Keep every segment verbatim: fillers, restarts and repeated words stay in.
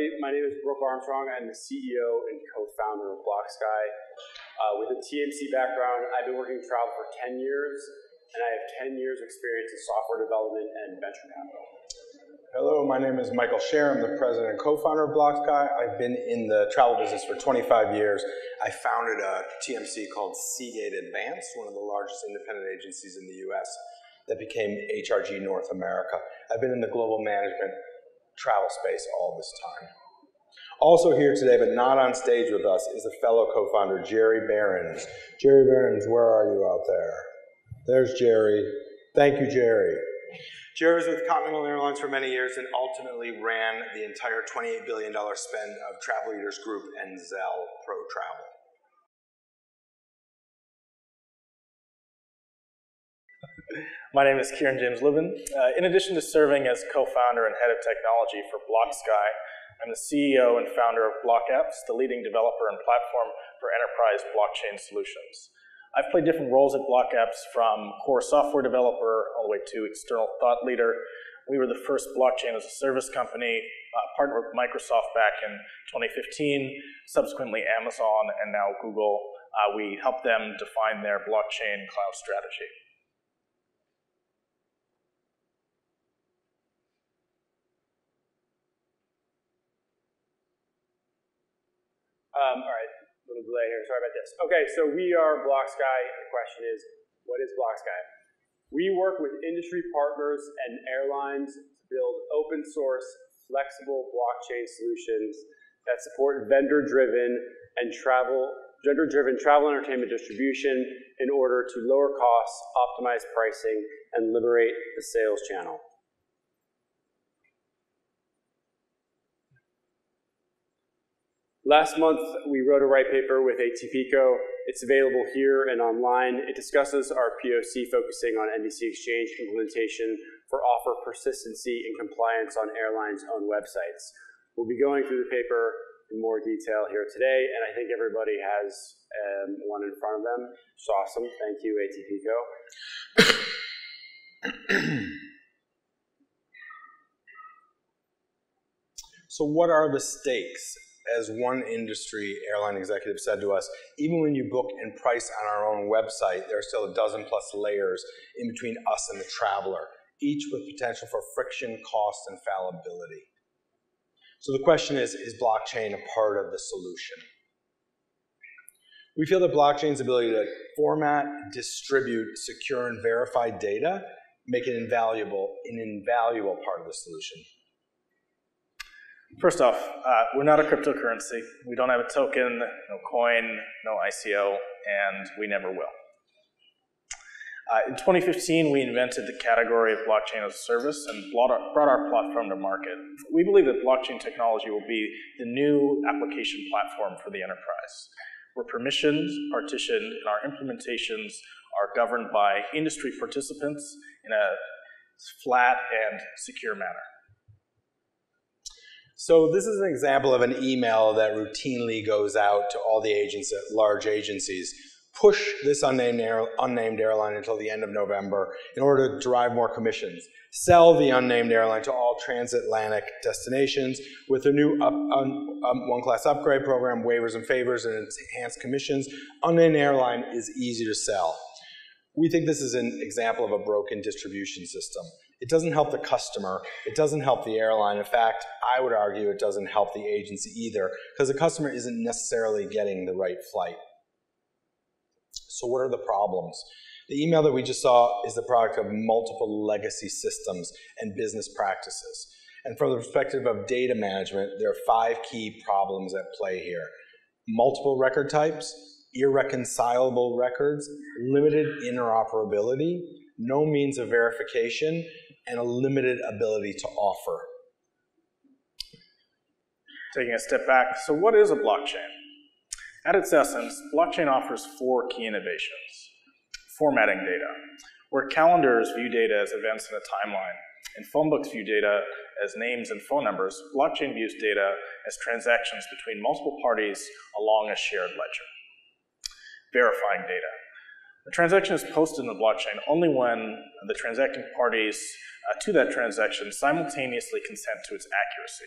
everybody. My name is Brook Armstrong. I'm the C E O and co-founder of Blockskye. Uh, with a T M C background, I've been working in travel for ten years, and I have ten years experience in software development and venture capital. Hello, my name is Michael Sher. I'm the president and co-founder of Blockskye. I've been in the travel business for twenty-five years. I founded a T M C called Seagate Advanced, one of the largest independent agencies in the U S that became H R G North America. I've been in the global management travel space all this time. Also here today, but not on stage with us, is a fellow co-founder, Jerry Behrens. Jerry Behrens, where are you out there? There's Jerry. Thank you, Jerry. Jerry was with Continental Airlines for many years and ultimately ran the entire twenty-eight billion dollar spend of Travel Leaders Group and Zell Pro Travel. My name is Kieren James-Lubin. Uh, in addition to serving as co-founder and head of technology for Blockskye, I'm the C E O and founder of BlockApps, the leading developer and platform for enterprise blockchain solutions. I've played different roles at BlockApps, from core software developer all the way to external thought leader. We were the first blockchain as a service company, uh, partnered with Microsoft back in twenty fifteen, subsequently Amazon, and now Google. Uh, we helped them define their blockchain cloud strategy. Um, all right. Little delay here, sorry about this. Okay, so we are Blockskye. The question is, what is Blockskye? We work with industry partners and airlines to build open source, flexible blockchain solutions that support vendor-driven and travel, vendor-driven travel entertainment distribution in order to lower costs, optimize pricing, and liberate the sales channel. Last month, we wrote a white paper with A T P C O. It's available here and online. It discusses our P O C focusing on N D C exchange implementation for offer persistency and compliance on airlines' own websites. We'll be going through the paper in more detail here today, and I think everybody has um, one in front of them. It's awesome. Thank you, A T P C O. So what are the stakes? As one industry airline executive said to us, even when you book and price on our own website, there are still a dozen plus layers in between us and the traveler, each with potential for friction, cost, and fallibility. So the question is, is blockchain a part of the solution? We feel that blockchain's ability to format, distribute, secure, and verify data make it invaluable, an invaluable part of the solution. First off, uh, we're not a cryptocurrency. We don't have a token, no coin, no I C O, and we never will. Uh, in twenty fifteen, we invented the category of blockchain as a service and brought our, brought our platform to market. We believe that blockchain technology will be the new application platform for the enterprise. We're permissioned, partitioned, and our implementations are governed by industry participants in a flat and secure manner. So this is an example of an email that routinely goes out to all the agents at large agencies. Push this unnamed, air, unnamed airline until the end of November in order to derive more commissions. Sell the unnamed airline to all transatlantic destinations with their new up, un, um, one-class upgrade program, waivers and favors, and enhanced commissions. Unnamed airline is easy to sell. We think this is an example of a broken distribution system. It doesn't help the customer, it doesn't help the airline. In fact, I would argue it doesn't help the agency either, because the customer isn't necessarily getting the right flight. So what are the problems? The email that we just saw is the product of multiple legacy systems and business practices. And from the perspective of data management, there are five key problems at play here. Multiple record types, irreconcilable records, limited interoperability, no means of verification, and a limited ability to offer. Taking a step back, so what is a blockchain? At its essence, blockchain offers four key innovations. Formatting data, where calendars view data as events in a timeline, and phone books view data as names and phone numbers, blockchain views data as transactions between multiple parties along a shared ledger. Verifying data. A transaction is posted in the blockchain only when the transacting parties uh, to that transaction simultaneously consent to its accuracy.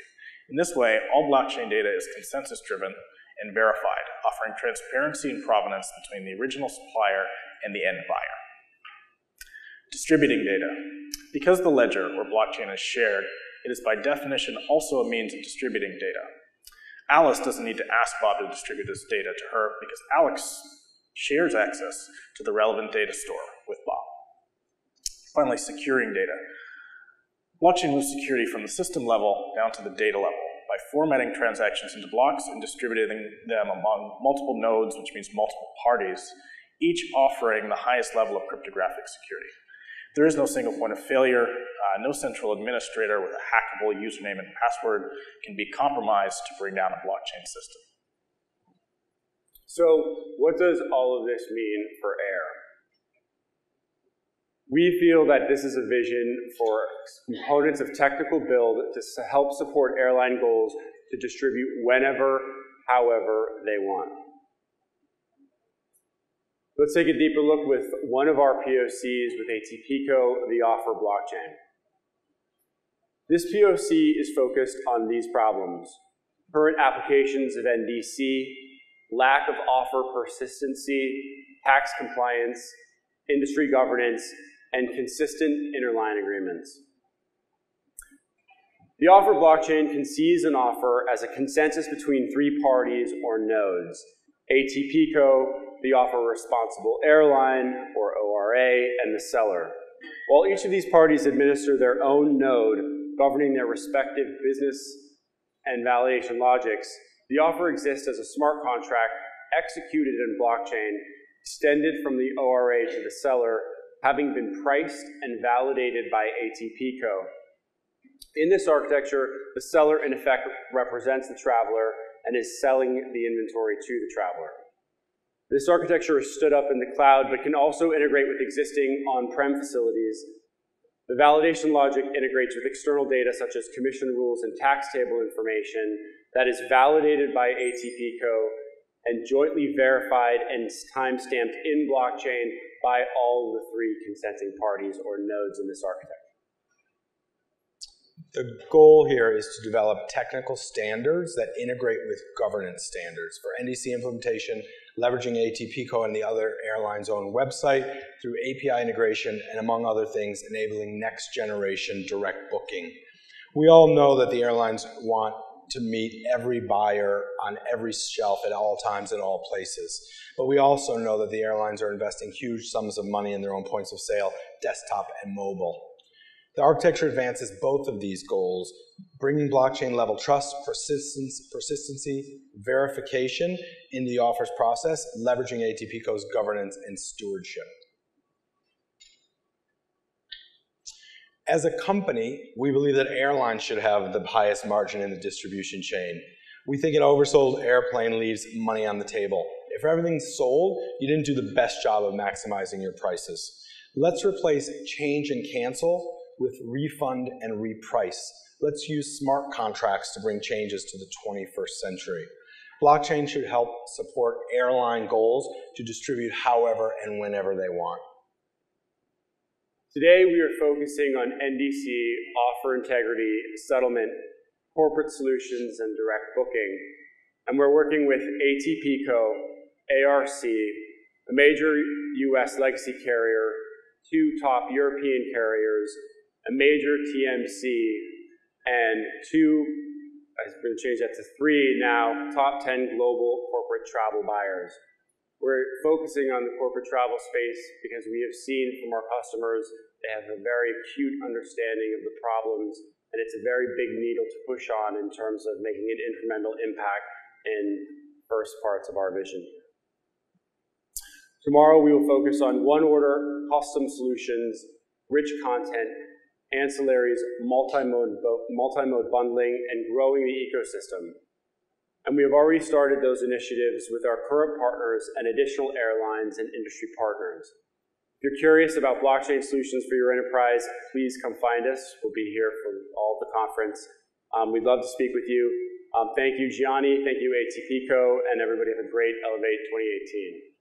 In this way, all blockchain data is consensus-driven and verified, offering transparency and provenance between the original supplier and the end buyer. Distributing data. Because the ledger or blockchain is shared, it is by definition also a means of distributing data. Alice doesn't need to ask Bob to distribute his data to her because Alex shares access to the relevant data store with Bob. Finally, securing data. Blockchain moves security from the system level down to the data level by formatting transactions into blocks and distributing them among multiple nodes, which means multiple parties, each offering the highest level of cryptographic security. There is no single point of failure. Uh, no central administrator with a hackable username and password can be compromised to bring down a blockchain system. So what does all of this mean for A I R? We feel that this is a vision for components of technical build to help support airline goals to distribute whenever, however they want. Let's take a deeper look with one of our P O Cs with A T P C O, the Offer blockchain. This P O C is focused on these problems: current applications of N D C, lack of offer persistency, tax compliance, industry governance, and consistent interline agreements. The Offer blockchain concedes an offer as a consensus between three parties or nodes: A T P C O, the Offer Responsible Airline, or O R A, and the seller. While each of these parties administer their own node governing their respective business and validation logics, the offer exists as a smart contract executed in blockchain, extended from the O R A to the seller, having been priced and validated by A T P C O. In this architecture, the seller in effect represents the traveler and is selling the inventory to the traveler. This architecture is stood up in the cloud, but can also integrate with existing on-prem facilities. The validation logic integrates with external data such as commission rules and tax table information that is validated by A T P C O and jointly verified and time-stamped in blockchain by all the three consenting parties or nodes in this architecture. The goal here is to develop technical standards that integrate with governance standards for N D C implementation, leveraging A T P C O and the other airline's own website through A P I integration and, among other things, enabling next-generation direct booking. We all know that the airlines want to meet every buyer on every shelf at all times in all places. But we also know that the airlines are investing huge sums of money in their own points of sale, desktop and mobile. The architecture advances both of these goals, bringing blockchain-level trust, persistence, persistency, verification in the offers process, leveraging A T P C O's governance and stewardship. As a company, we believe that airlines should have the highest margin in the distribution chain. We think an oversold airplane leaves money on the table. If everything's sold, you didn't do the best job of maximizing your prices. Let's replace change and cancel with refund and reprice. Let's use smart contracts to bring changes to the twenty-first century. Blockchain should help support airline goals to distribute however and whenever they want. Today we are focusing on N D C, offer integrity, settlement, corporate solutions, and direct booking. And we're working with A T P C O, A R C, a major U S legacy carrier, two top European carriers, a major T M C, and two, I'm going to change that to three now, top ten global corporate travel buyers. We're focusing on the corporate travel space because we have seen from our customers they have a very acute understanding of the problems, and it's a very big needle to push on in terms of making an incremental impact in first parts of our vision. Tomorrow we will focus on one order, custom solutions, rich content, ancillaries, multi-mode, multi-mode bundling, and growing the ecosystem. And we have already started those initiatives with our current partners and additional airlines and industry partners. If you're curious about blockchain solutions for your enterprise, please come find us. We'll be here for all the conference. Um, we'd love to speak with you. Um, thank you, Gianni. Thank you, A T P C O, and everybody have a great Elevate twenty eighteen.